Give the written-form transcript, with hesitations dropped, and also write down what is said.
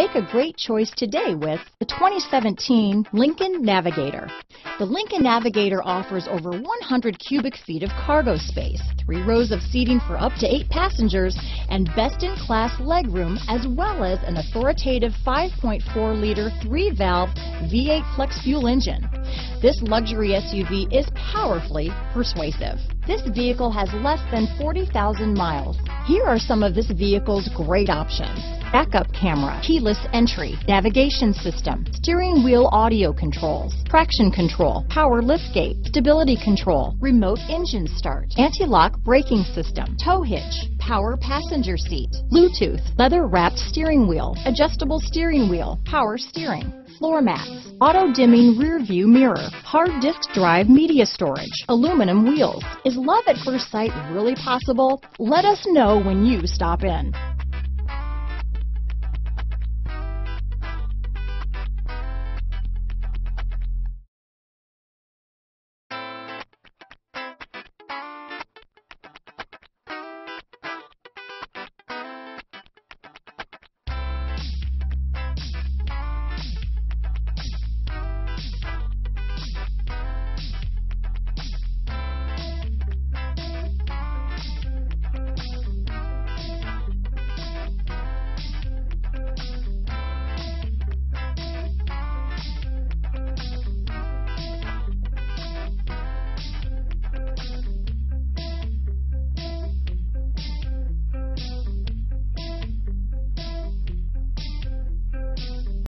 Make a great choice today with the 2017 Lincoln Navigator. The Lincoln Navigator offers over 100 cubic feet of cargo space, 3 rows of seating for up to 8 passengers, and best-in-class legroom, as well as an authoritative 5.4-liter 3-valve V8 flex fuel engine. This luxury SUV is powerfully persuasive. This vehicle has less than 40,000 miles. Here are some of this vehicle's great options: backup camera, keyless entry, navigation system, steering wheel audio controls, traction control, power liftgate, stability control, remote engine start, anti-lock braking system, tow hitch, power passenger seat, Bluetooth, leather-wrapped steering wheel, adjustable steering wheel, power steering, floor mats, auto-dimming rear-view mirror, hard disk drive media storage, aluminum wheels. Is love at first sight really possible? Let us know when you stop in.